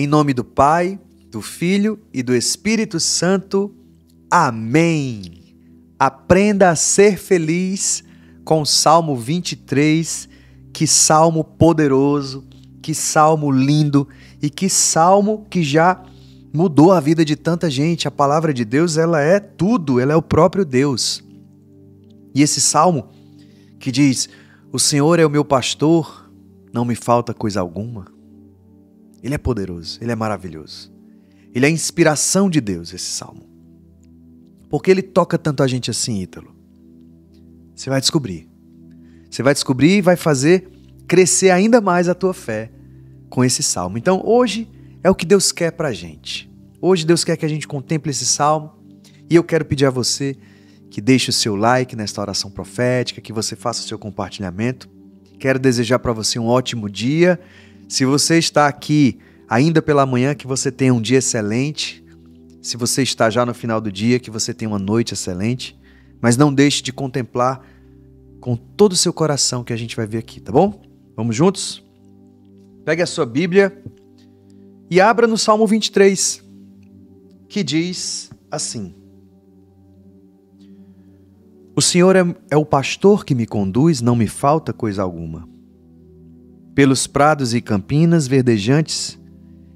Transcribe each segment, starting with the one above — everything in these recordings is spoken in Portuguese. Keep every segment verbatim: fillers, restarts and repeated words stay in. Em nome do Pai, do Filho e do Espírito Santo. Amém! Aprenda a ser feliz com o Salmo vinte e três. Que salmo poderoso, que salmo lindo e que salmo que já mudou a vida de tanta gente. A palavra de Deus, ela é tudo, ela é o próprio Deus. E esse salmo que diz, o Senhor é o meu pastor, não me falta coisa alguma. Ele é poderoso, ele é maravilhoso. Ele é a inspiração de Deus, esse salmo. Por que ele toca tanto a gente assim, Ítalo? Você vai descobrir. Você vai descobrir e vai fazer crescer ainda mais a tua fé com esse salmo. Então, hoje é o que Deus quer pra gente. Hoje Deus quer que a gente contemple esse salmo. E eu quero pedir a você que deixe o seu like nesta oração profética, que você faça o seu compartilhamento. Quero desejar para você um ótimo dia. Se você está aqui ainda pela manhã, que você tenha um dia excelente. Se você está já no final do dia, que você tenha uma noite excelente. Mas não deixe de contemplar com todo o seu coração que a gente vai ver aqui, tá bom? Vamos juntos? Pegue a sua Bíblia e abra no Salmo vinte e três, que diz assim. O Senhor é, é o pastor que me conduz, não me falta coisa alguma. Pelos prados e campinas verdejantes,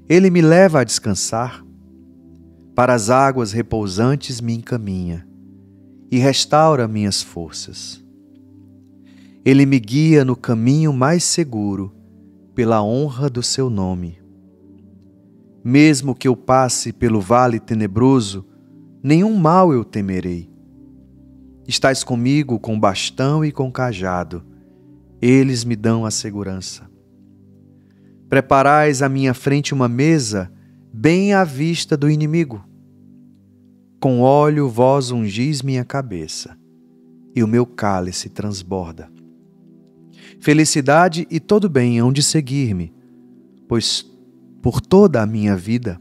Ele me leva a descansar. Para as águas repousantes me encaminha e restaura minhas forças. Ele me guia no caminho mais seguro, pela honra do seu nome. Mesmo que eu passe pelo vale tenebroso, nenhum mal eu temerei. Estás comigo com bastão e com cajado, eles me dão a segurança. Preparais à minha frente uma mesa, bem à vista do inimigo. Com óleo vós ungis minha cabeça, e o meu cálice transborda. Felicidade e todo bem hão de seguir-me, pois por toda a minha vida,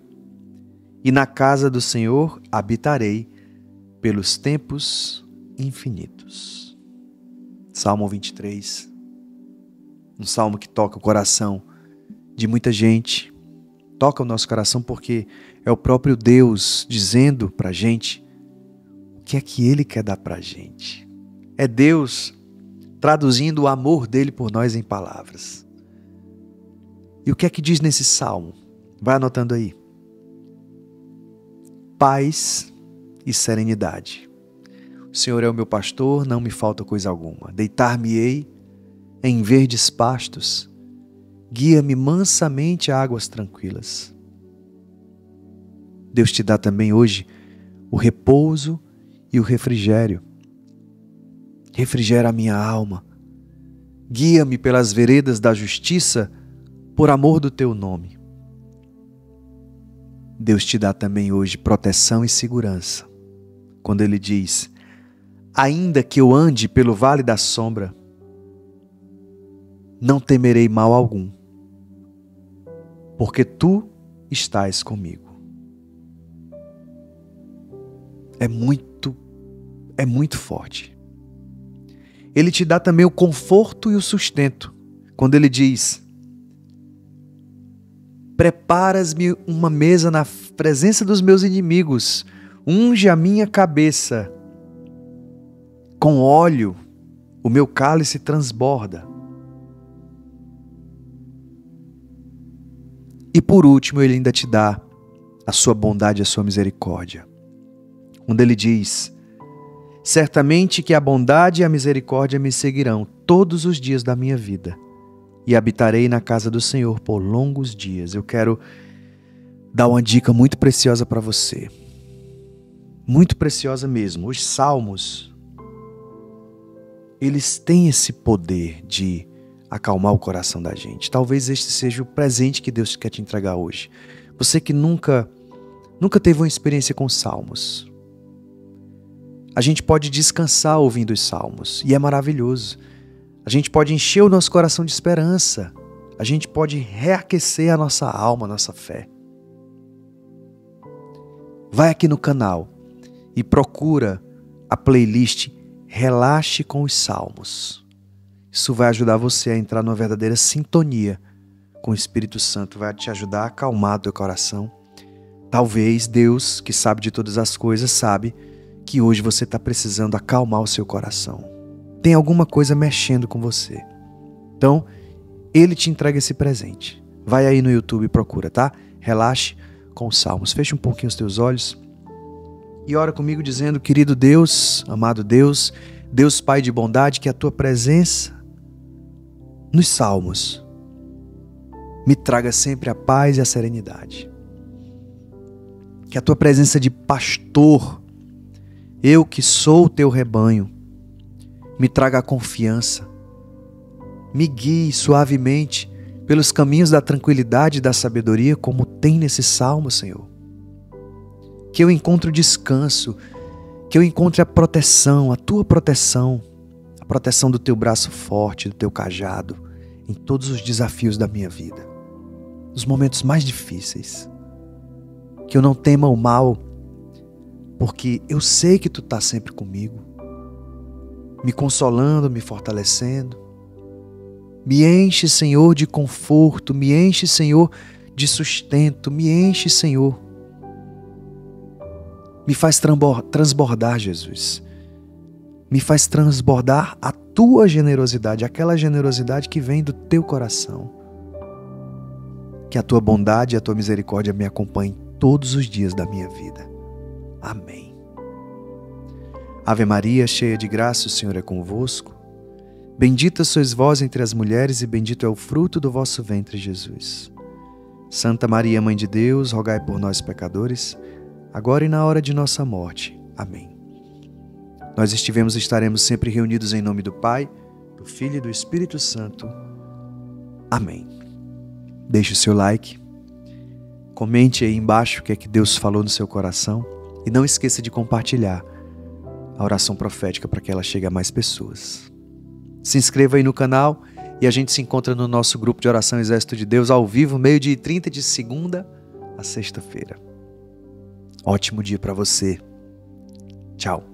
e na casa do Senhor habitarei pelos tempos infinitos. Salmo vinte e três, um salmo que toca o coração de muita gente, toca o nosso coração porque é o próprio Deus dizendo pra gente o que é que Ele quer dar pra gente. É Deus traduzindo o amor dele por nós em palavras. E o que é que diz nesse salmo? Vai anotando aí. Paz e serenidade. O Senhor é o meu pastor, não me falta coisa alguma. Deitar-me-ei em verdes pastos. Guia-me mansamente a águas tranquilas. Deus te dá também hoje o repouso e o refrigério. Refrigera a minha alma, guia-me pelas veredas da justiça, por amor do teu nome. Deus te dá também hoje proteção e segurança, quando Ele diz, ainda que eu ande pelo vale da sombra, não temerei mal algum, porque tu estás comigo. É muito, é muito forte. Ele te dá também o conforto e o sustento, quando Ele diz, preparas-me uma mesa na presença dos meus inimigos, unge a minha cabeça, com óleo o meu cálice transborda. E por último, Ele ainda te dá a sua bondade e a sua misericórdia, quando Ele diz, certamente que a bondade e a misericórdia me seguirão todos os dias da minha vida e habitarei na casa do Senhor por longos dias. Eu quero dar uma dica muito preciosa para você. Muito preciosa mesmo. Os salmos, eles têm esse poder de acalmar o coração da gente. Talvez este seja o presente que Deus quer te entregar hoje. Você que nunca, nunca teve uma experiência com salmos. A gente pode descansar ouvindo os salmos, e é maravilhoso. A gente pode encher o nosso coração de esperança. A gente pode reaquecer a nossa alma, a nossa fé. Vai aqui no canal e procura a playlist Relaxe com os Salmos. Isso vai ajudar você a entrar numa verdadeira sintonia com o Espírito Santo vai te ajudar a acalmar teu coração. Talvez Deus, que sabe de todas as coisas, sabe que hoje você está precisando acalmar o seu coração. Tem alguma coisa mexendo com você. Então, Ele te entrega esse presente. Vai aí no YouTube e procura, tá? Relaxe com os salmos. Fecha um pouquinho os teus olhos e ora comigo dizendo: querido Deus, amado Deus, Deus Pai de bondade, que a tua presença nos salmos me traga sempre a paz e a serenidade. Que a tua presença de pastor, eu que sou o teu rebanho, me traga a confiança, me guie suavemente pelos caminhos da tranquilidade e da sabedoria, como tem nesse salmo, Senhor. Que eu encontre o descanso, que eu encontre a proteção, a tua proteção, a proteção do teu braço forte, do teu cajado, em todos os desafios da minha vida, nos momentos mais difíceis. Que eu não tema o mal, porque eu sei que tu tá sempre comigo, me consolando, me fortalecendo. Me enche, Senhor, de conforto, me enche, Senhor, de sustento, me enche, Senhor. Me faz transbordar, Jesus. Me faz transbordar a tua generosidade, aquela generosidade que vem do teu coração. Que a tua bondade e a tua misericórdia me acompanhem todos os dias da minha vida. Amém. Ave Maria, cheia de graça, o Senhor é convosco. Bendita sois vós entre as mulheres e bendito é o fruto do vosso ventre, Jesus. Santa Maria, Mãe de Deus, rogai por nós, pecadores, agora e na hora de nossa morte. Amém. Nós estivemos e estaremos sempre reunidos em nome do Pai, do Filho e do Espírito Santo. Amém. Deixe o seu like, comente aí embaixo o que é que Deus falou no seu coração e não esqueça de compartilhar a oração profética para que ela chegue a mais pessoas. Se inscreva aí no canal e a gente se encontra no nosso grupo de oração Exército de Deus ao vivo, meio-dia e trinta, de segunda a sexta-feira. Ótimo dia para você. Tchau.